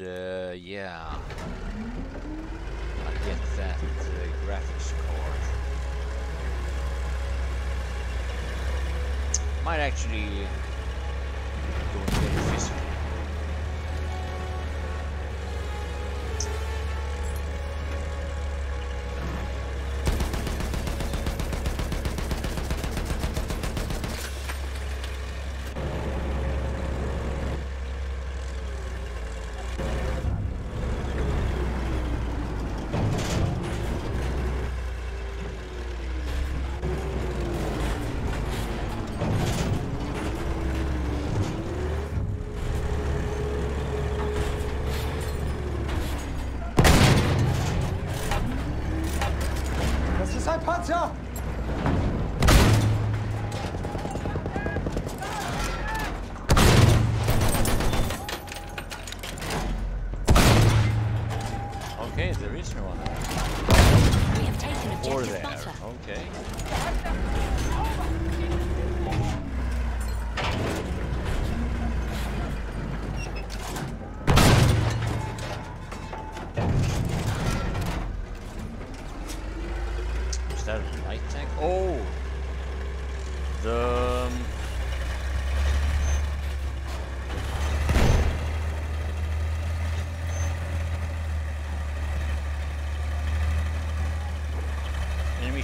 and yeah, I get that graphics card. Might actually go and get it physically.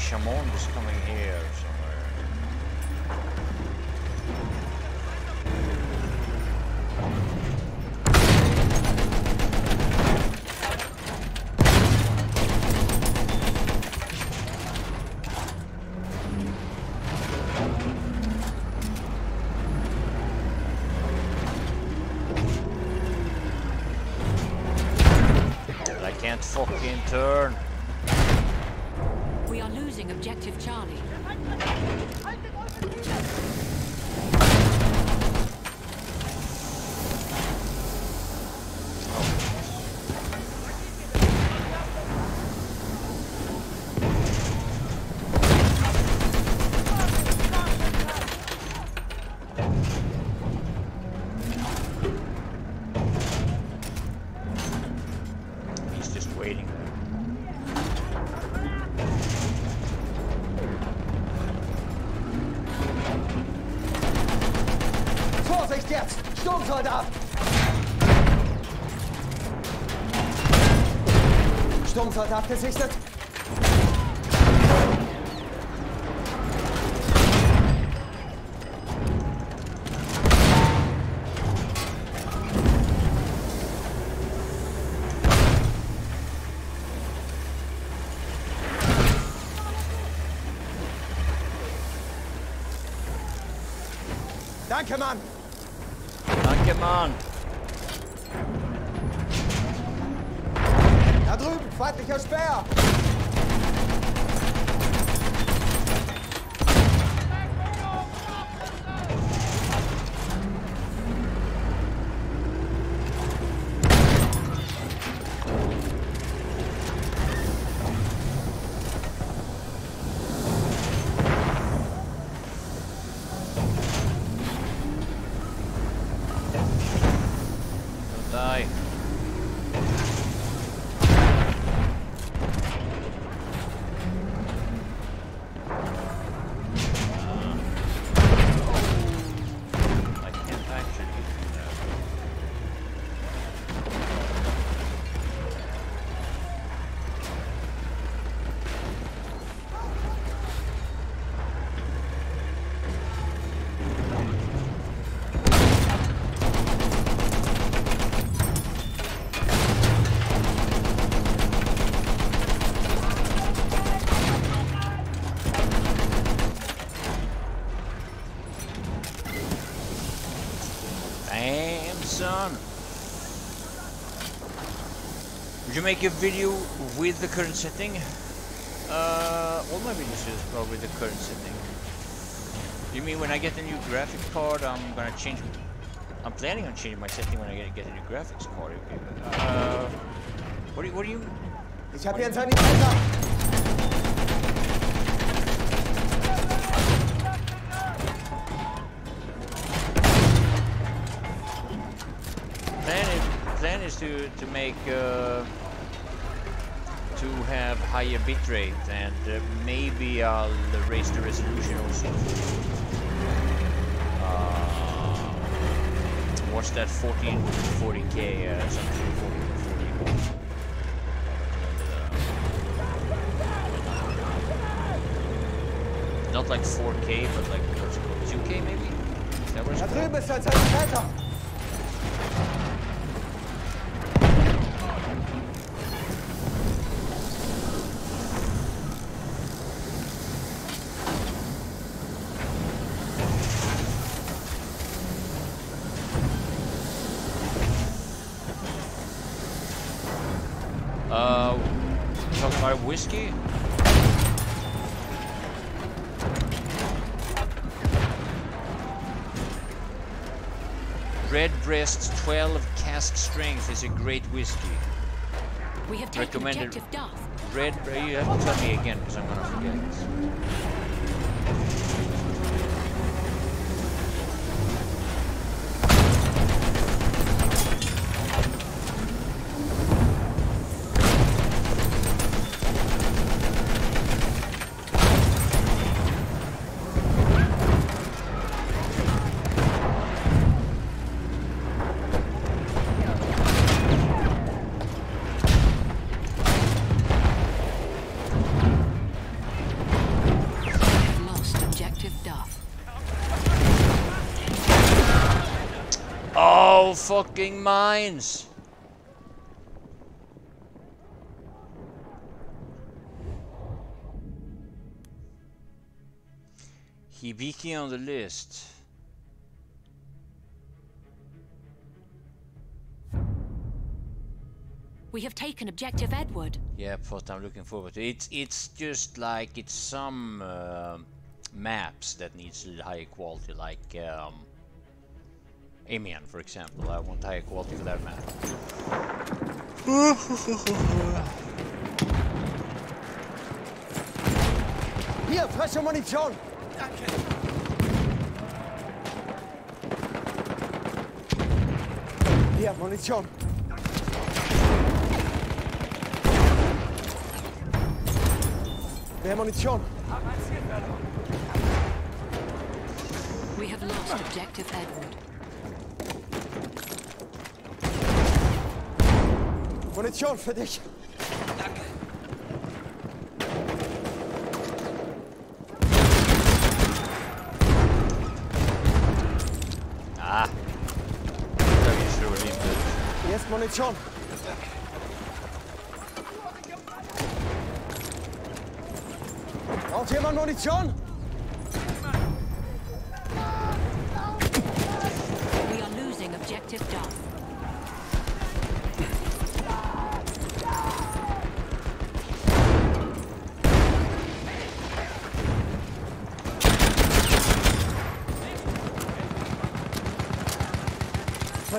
Shaman is coming here somewhere. I can't fucking turn. Objective Charlie. Sturmsoldat gesichtet. Danke, Mann. Danke, Mann. Feindlicher Speer! Would you make a video with the current setting? All my videos is probably the current setting. You mean when I get a new graphics card, I'm gonna change? I'm planning on changing my setting when I get a new graphics card. Okay, but, what do you? Ich hab hier einen Sanitäter. plan is to make to have higher bitrate, and maybe I'll raise the resolution also. What's that? 1440K something. 1440. Not like 4K, but like 2K maybe. Is that what? Talking about whiskey? Redbreast 12 cask strength is a great whiskey. We have taken recommended objective Red. You have to tell me again because I'm gonna forget it. Fucking mines. Hibiki on the list. We have taken objective Edward. Yeah, what I'm looking forward to. It's just like it's some maps that needs high quality, like Amiens, for example. I want higher quality for that map. Here, press your money, John! Okay. Here, money, John. There, money, John. We have lost objective Edward. Munition für dich. Danke. Ah. Jetzt Munition. Braucht jemand Munition? We are losing objective Duff.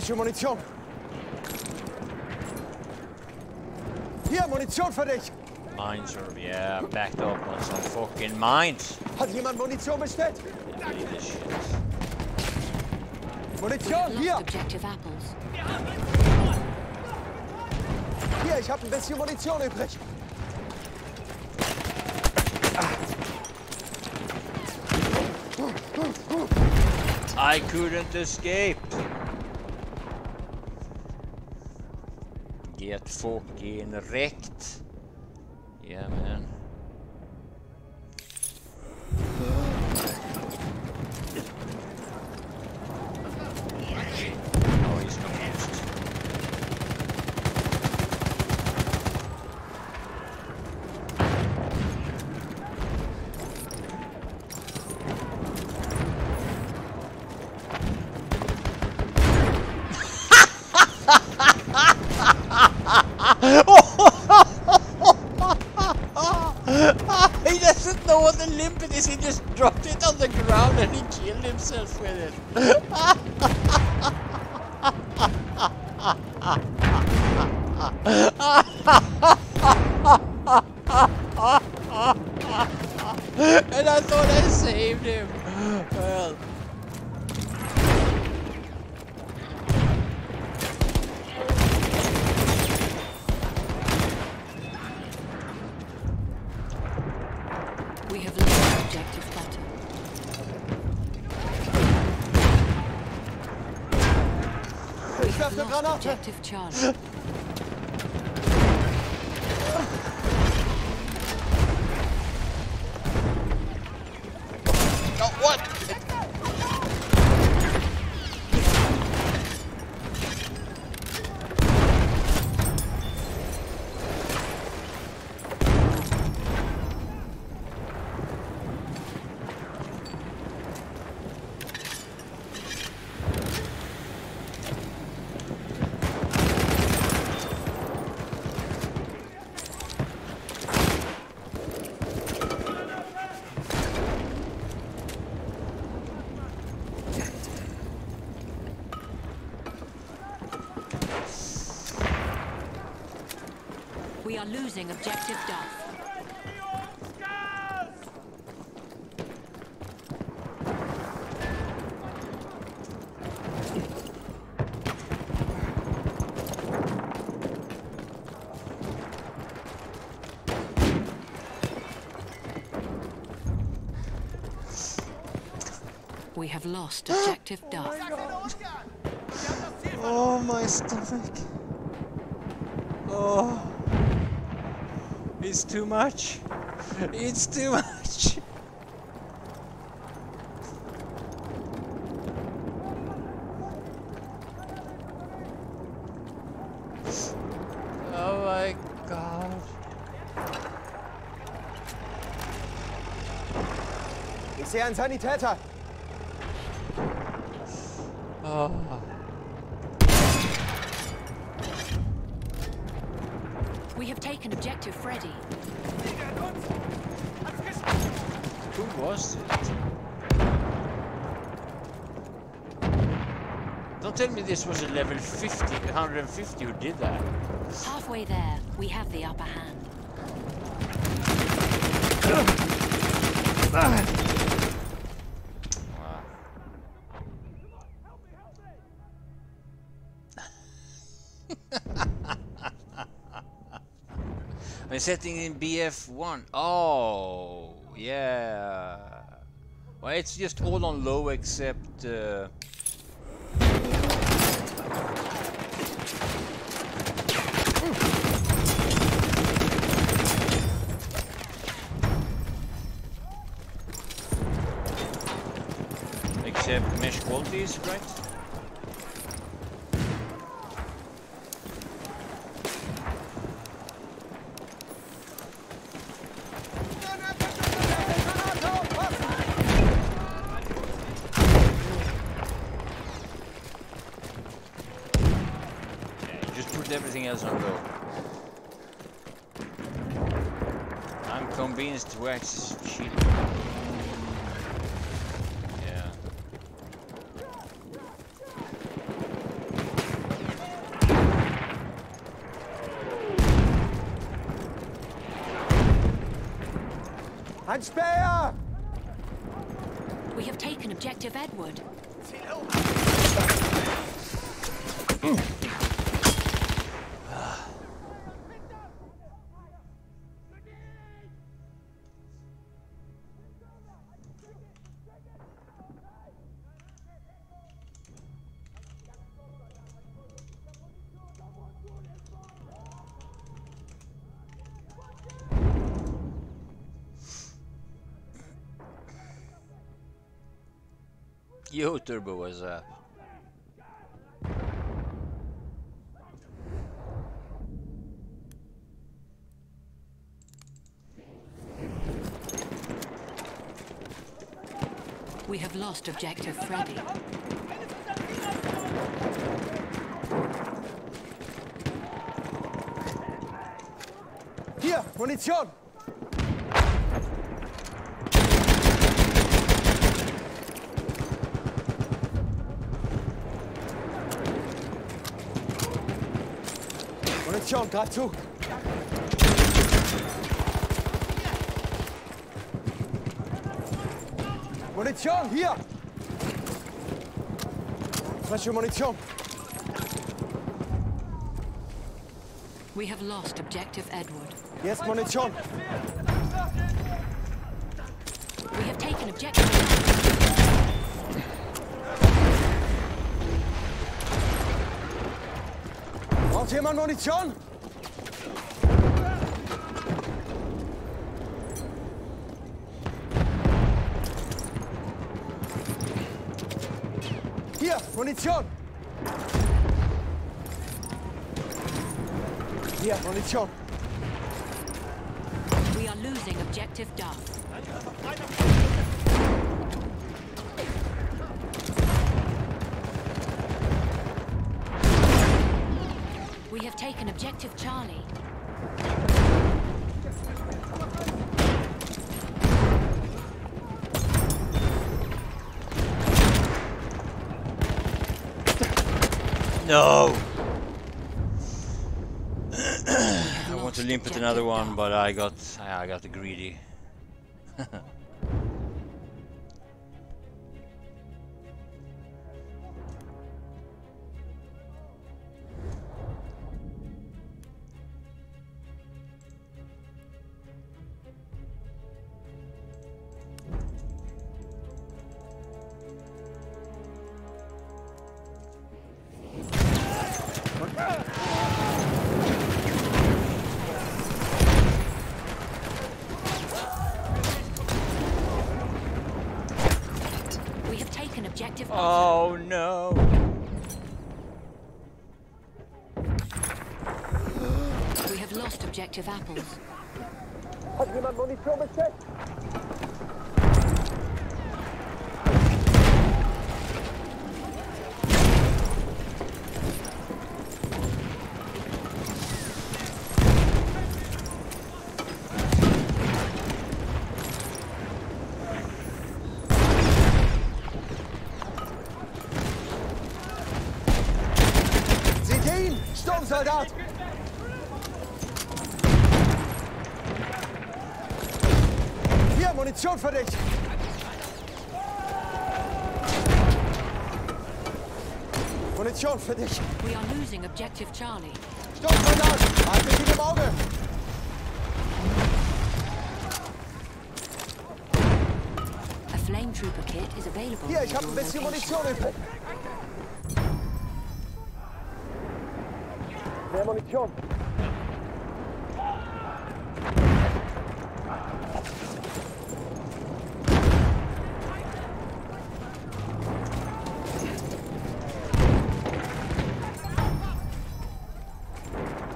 Hier, Munition! Hier, Munition für dich! Mines are, yeah, backed up on some fucking mines! Hat jemand Munition bestellt? Munition, hier! Hier, ich hab ein bisschen Munition übrig! I couldn't escape! Get fucking wrecked. Yeah, man. Oh, he's confused. He doesn't know what the limpet is, he just dropped it on the ground and he killed himself with it. And I thought I saved him. Well. Ich werfe eine Granate. No, what? We are losing objective Duff. We have lost objective Duff. Oh, my stomach. Oh. It's too much. It's too much. Oh my god. Ich sehe einen Sanitäter. Oh. We have taken objective Freddy. Who was it? Don't tell me this was a level 50, 150 who did that. Halfway there, we have the upper hand. I'm setting in BF1. Oh, yeah. Well, it's just all on low except. Except mesh qualities, right? Everything else on go. I'm convinced Wax is cheating. Yeah. Ein Speer! We have taken objective Edward. Yo, Turbo, what's up? We have lost objective Freddy. Here, Munition! Munition, greif zu! Munition, hier! Frische Munition! We have lost objective Edward. Jetzt Munition! We have taken objective... Braucht jemand Munition? Hier, Munition! Hier, Munition! We are losing objective Dark. We have taken objective Charlie. No! I want to limp at another one, but I got the greedy. Oh no! We have lost objective apples. Hat jemand Munition beschickt? Soldat! Hier, Munition für dich! Munition für dich! We are losing objective Charlie. Stopp, Soldat! Halt dich im Auge! A flame trooper kit is available. Hier, ich habe ein bisschen Munition übrig. Mehr Munition.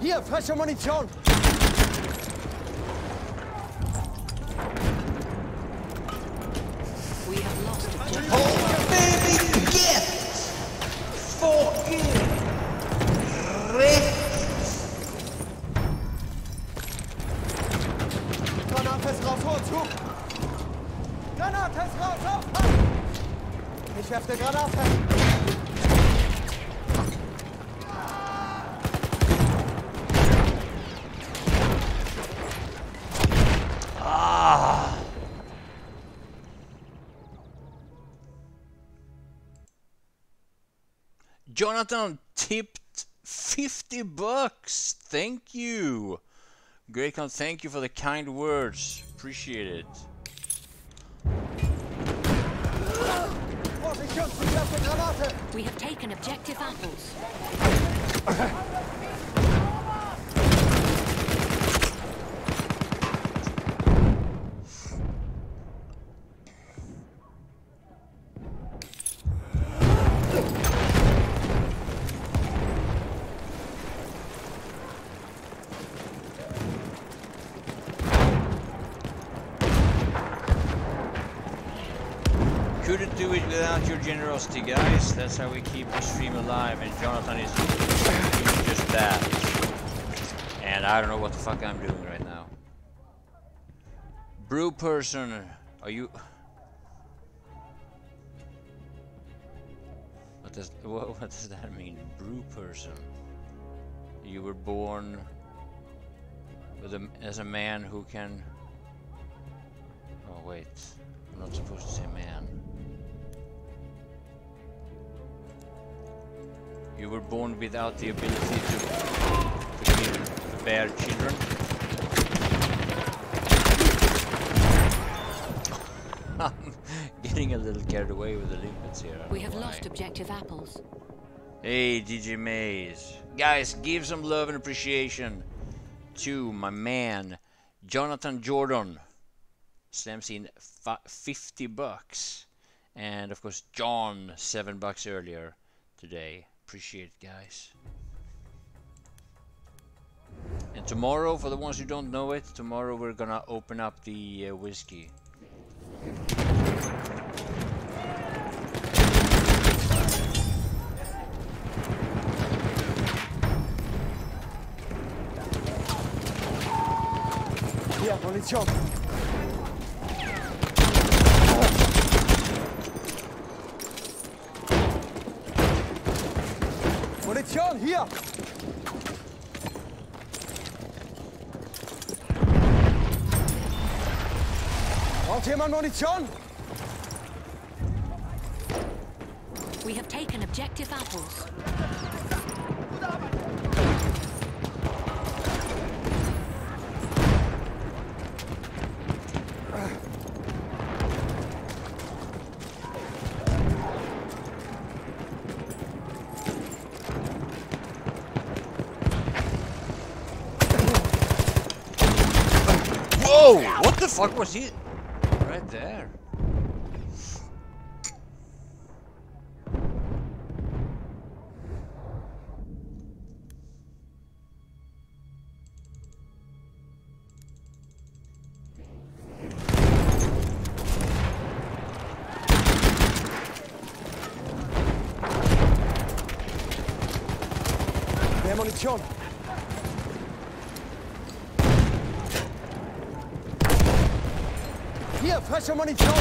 Hier, frische Munition. We have lost a point. Oh, baby, get fucking ready. Ich werfe eine Granate. Ah. Jonathan tipped $50. Thank you. Graycon, thank you for the kind words. Appreciate it. We have taken objective apples. Couldn't do it without your generosity, guys. That's how we keep the stream alive, and Jonathan is just that. And I don't know what the fuck I'm doing right now. Brew person, are you... What does that mean? Brew person. You were born with as a man who can... Oh, wait. I'm not supposed to say man. You were born without the ability to bear children. I'm getting a little carried away with the limits here. We have lost objective apples. Hey, DJ Maze. Guys, give some love and appreciation to my man, Jonathan Jordan. Slams in $50. And of course, John, $7 earlier today. Appreciate it, guys. And tomorrow, for the ones who don't know it, tomorrow we're gonna open up the whiskey. Yeah, well, it's yours. Munition here! Braucht jemand Munition? We have taken objective apples. What was it? Right there. Demolition. Hier, frische Munition!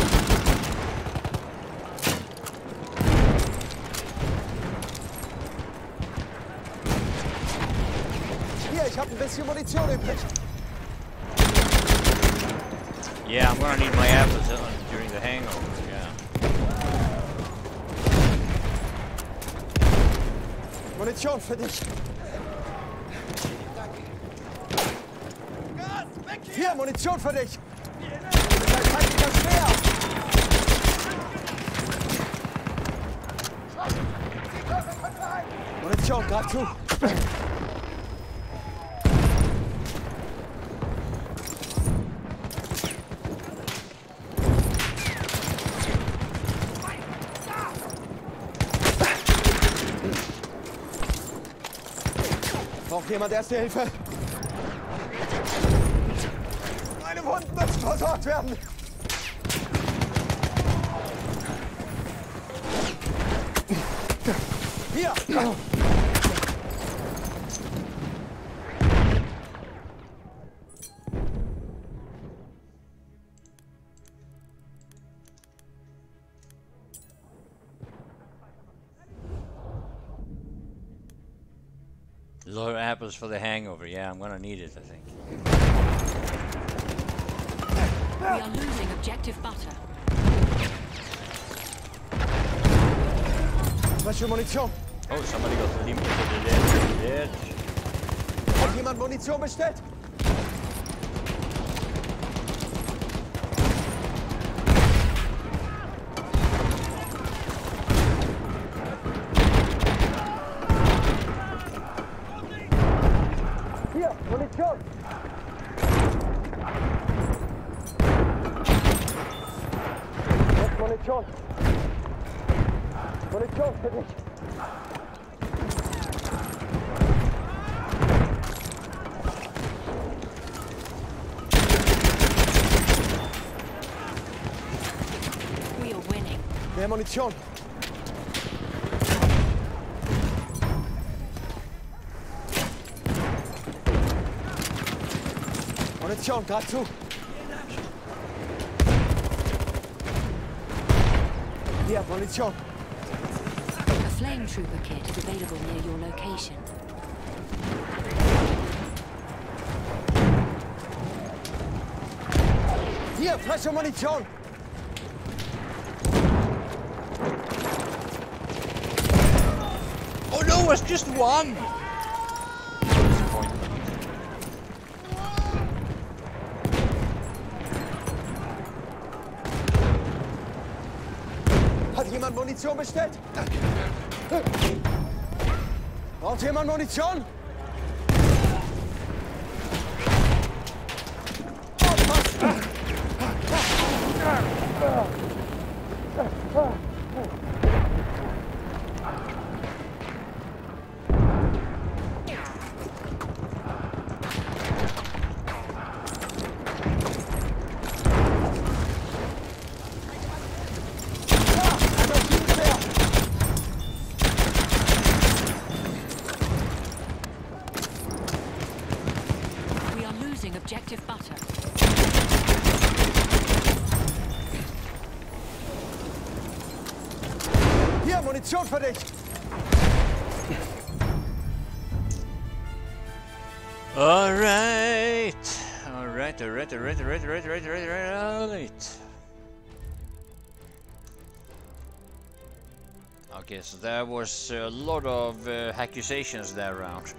Hier, ich habe ein bisschen Munition übrig. Yeah, I'm gonna need my apples during the hangover, yeah. Munition für dich! Hier, Munition für dich! Munition, greif zu! Braucht jemand erste Hilfe? Meine Wunden müssen versorgt werden! Hier! Lord apples for the hangover. Yeah, I'm gonna need it, I think. We are losing objective butter. Special Munition! Oh, somebody got the limit to the dead. Hat jemand Munition bestellt? Hier, Munition! Jetzt Munition! Munition für dich! Munition. Munition, greif zu. Hier, Munition. A flame trooper kit is available near your location. Hier, frische Munition. It was just one! Hat jemand Munition bestellt? Braucht jemand Munition? Munition für dich! Alright. Okay, so there was a lot of accusations there around.